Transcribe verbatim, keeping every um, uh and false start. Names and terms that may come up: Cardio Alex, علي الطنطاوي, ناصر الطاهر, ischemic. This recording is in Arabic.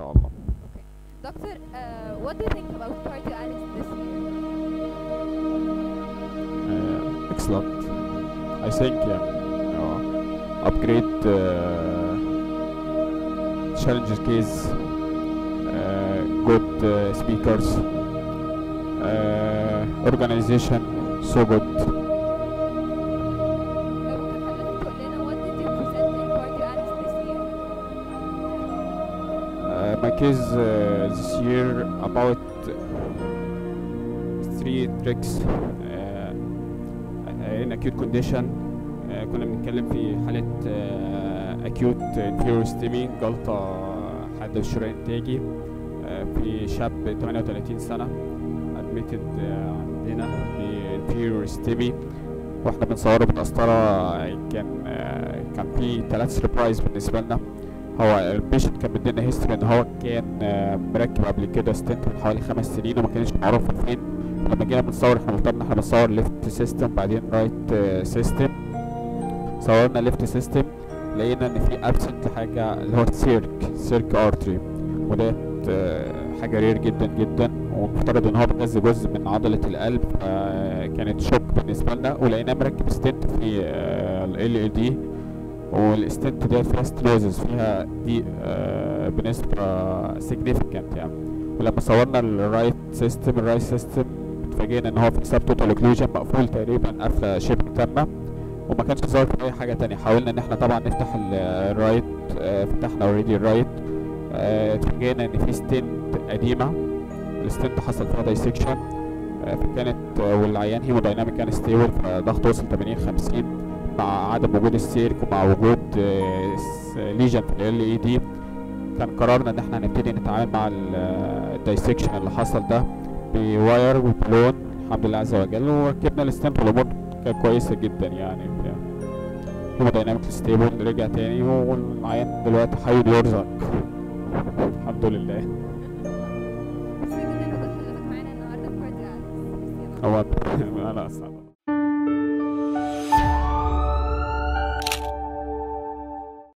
شاء الله. Okay. Doctor, uh, what do you think about Cardio Alex this year? Uh, excellent. I think yeah, uh, upgrade uh, challenger case, uh, good uh, speakers, uh, organization so good. My case uh, this year about three tricks uh, in acute condition. uh, كنا بنتكلم في حالة uh, acute inferior ischemic جلطة حادة بالشريان التاجي uh, في شاب ثمانية وثلاثين سنة admitted uh, عندنا بinferior ischemic واحنا بنصوره بتقسطرة. كان uh, كان في ثلاث سربرايز بالنسبة لنا. هو البيشنت كان مدينا هيستوري ان هو كان مركب قبل كده ستنت من حوالي خمس سنين وما كانش معروف فين. لما جينا بنصور احنا قلنا ان احنا بنصور ليفت سيستم بعدين رايت سيستم. صورنا ليفت سيستم لقينا ان في ابسنت حاجه اللي هو السيرك سيرك ارتري، وديت حاجه رير جدا جدا ومفترض ان هو بيغذي جزء من عضله القلب. كانت شوك بالنسبه لنا ولقيناه مركب ستنت في ال ال دي، والاستنت ديت فيها ستروزز فيها دي آه بنسبه سيجنفكانت يعني. ولما صورنا الرايت سيستم الرايت سيستم اتفاجئنا ان هو في سب توتال اوكلوجن مقفول تقريبا قفله شبه تامه وما كانش ظاهر في اي حاجه ثانيه. حاولنا ان احنا طبعا نفتح الرايت آه فتحنا اوريدي الرايت آه اتفاجئنا ان في ستنت قديمه الاستنت حصل فيها دايسكشن آه فكانت آه والعيان هيمودايناميك كان ستيبل فضغطه وصل ثمانين خمسين مع عدم وجود السيرك ومع وجود ليجن في ال اي دي. كان قررنا ان احنا هنبتدي نتعامل مع الدايسكشن اللي حصل ده بواير وبلون الحمد لله عز وجل، وركبنا الاستنت والامور كانت كويسه جدا يعني. هو دايناميك ستيبل رجع تاني والعيان دلوقتي حي بيرزق الحمد لله. مبسوط جدا انك معانا النهارده في كارديو أليكس. هو انا اصلا